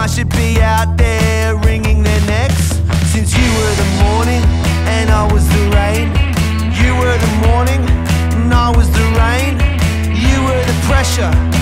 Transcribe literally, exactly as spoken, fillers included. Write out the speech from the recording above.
I should be out there wringing their necks. Since you were the morning and I was the rain. You were the morning and I was the rain. You were the pressure